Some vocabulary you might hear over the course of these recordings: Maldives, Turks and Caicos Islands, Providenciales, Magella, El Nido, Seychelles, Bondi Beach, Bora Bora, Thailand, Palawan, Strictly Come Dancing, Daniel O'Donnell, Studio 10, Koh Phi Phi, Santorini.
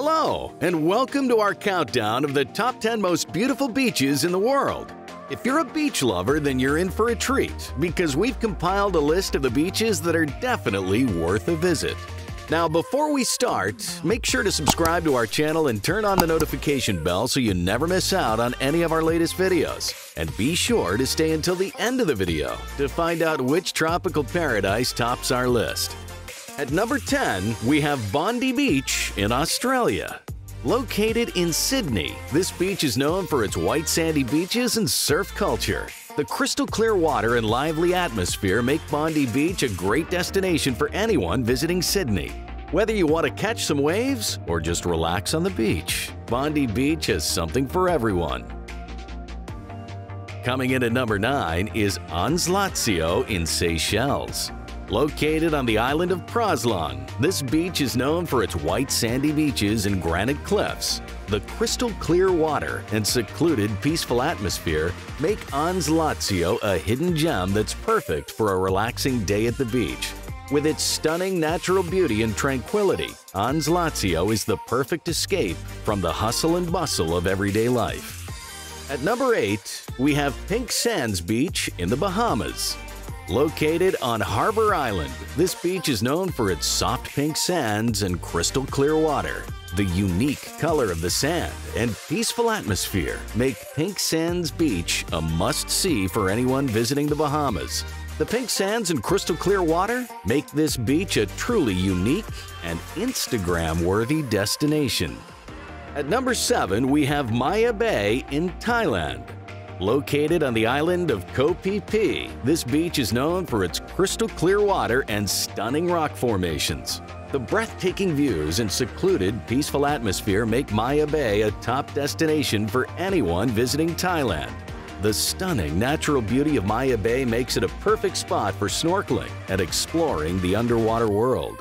Hello, and welcome to our countdown of the top 10 most beautiful beaches in the world. If you're a beach lover, then you're in for a treat because we've compiled a list of the beaches that are definitely worth a visit. Now, before we start, make sure to subscribe to our channel and turn on the notification bell so you never miss out on any of our latest videos. And be sure to stay until the end of the video to find out which tropical paradise tops our list. At number 10, we have Bondi Beach in Australia. Located in Sydney, this beach is known for its white sandy beaches and surf culture. The crystal clear water and lively atmosphere make Bondi Beach a great destination for anyone visiting Sydney. Whether you want to catch some waves or just relax on the beach, Bondi Beach has something for everyone. Coming in at number 9 is Anzlatio in Seychelles. Located on the island of Praslon, this beach is known for its white sandy beaches and granite cliffs. The crystal clear water and secluded, peaceful atmosphere make Anzlatio a hidden gem that's perfect for a relaxing day at the beach. With its stunning natural beauty and tranquility, Anzlatio is the perfect escape from the hustle and bustle of everyday life. At number 8, we have Pink Sands Beach in the Bahamas. Located on Harbor Island, this beach is known for its soft pink sands and crystal clear water. The unique color of the sand and peaceful atmosphere make Pink Sands Beach a must-see for anyone visiting the Bahamas. The pink sands and crystal clear water make this beach a truly unique and Instagram-worthy destination. At number 7, we have Maya Bay in Thailand. Located on the island of Koh Phi Phi, this beach is known for its crystal clear water and stunning rock formations. The breathtaking views and secluded, peaceful atmosphere make Maya Bay a top destination for anyone visiting Thailand. The stunning natural beauty of Maya Bay makes it a perfect spot for snorkeling and exploring the underwater world.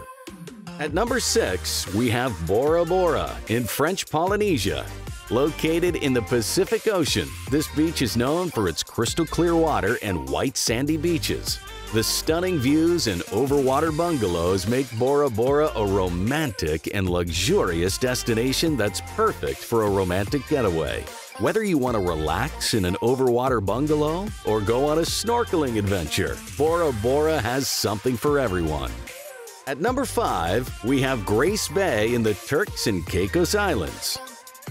At number 6, we have Bora Bora in French Polynesia. Located in the Pacific Ocean, this beach is known for its crystal clear water and white sandy beaches. The stunning views and overwater bungalows make Bora Bora a romantic and luxurious destination that's perfect for a romantic getaway. Whether you want to relax in an overwater bungalow or go on a snorkeling adventure, Bora Bora has something for everyone. At number 5, we have Grace Bay in the Turks and Caicos Islands.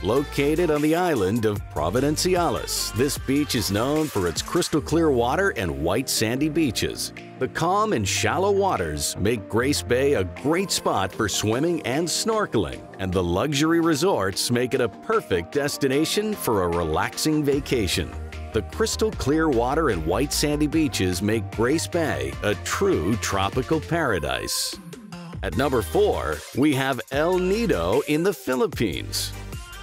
Located on the island of Providenciales, this beach is known for its crystal clear water and white sandy beaches. The calm and shallow waters make Grace Bay a great spot for swimming and snorkeling, and the luxury resorts make it a perfect destination for a relaxing vacation. The crystal clear water and white sandy beaches make Grace Bay a true tropical paradise. At number 4, we have El Nido in the Philippines.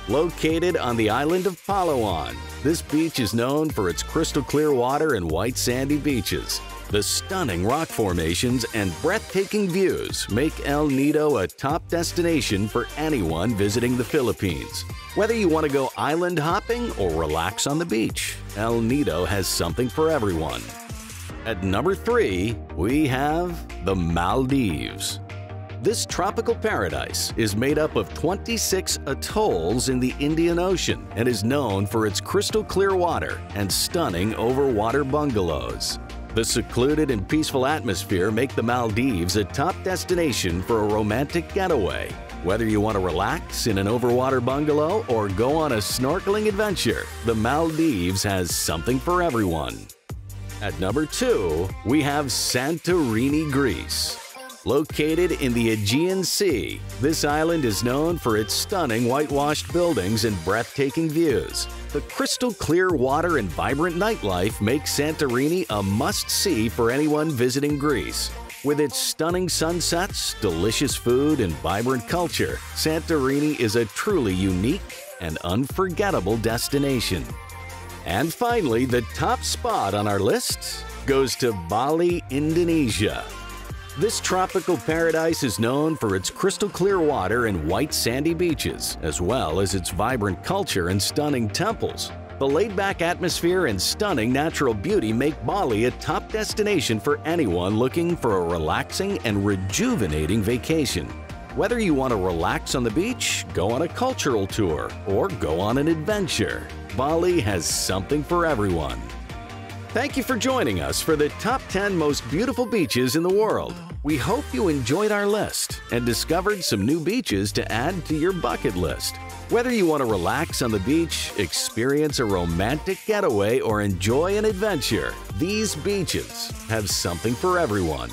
Located on the island of Palawan, this beach is known for its crystal clear water and white sandy beaches. The stunning rock formations and breathtaking views make El Nido a top destination for anyone visiting the Philippines. Whether you want to go island hopping or relax on the beach, El Nido has something for everyone. At number 3, we have the Maldives. This tropical paradise is made up of 26 atolls in the Indian Ocean and is known for its crystal clear water and stunning overwater bungalows. The secluded and peaceful atmosphere make the Maldives a top destination for a romantic getaway. Whether you want to relax in an overwater bungalow or go on a snorkeling adventure, the Maldives has something for everyone. At number 2, we have Santorini, Greece. Located in the Aegean Sea, this island is known for its stunning whitewashed buildings and breathtaking views. The crystal clear water and vibrant nightlife make Santorini a must-see for anyone visiting Greece. With its stunning sunsets, delicious food, and vibrant culture, Santorini is a truly unique and unforgettable destination. And finally, the top spot on our list goes to Bali, Indonesia. This tropical paradise is known for its crystal clear water and white sandy beaches, as well as its vibrant culture and stunning temples. The laid-back atmosphere and stunning natural beauty make Bali a top destination for anyone looking for a relaxing and rejuvenating vacation. Whether you want to relax on the beach, go on a cultural tour, or go on an adventure, Bali has something for everyone. Thank you for joining us for the top 10 most beautiful beaches in the world. We hope you enjoyed our list and discovered some new beaches to add to your bucket list. Whether you want to relax on the beach, experience a romantic getaway, or enjoy an adventure, these beaches have something for everyone.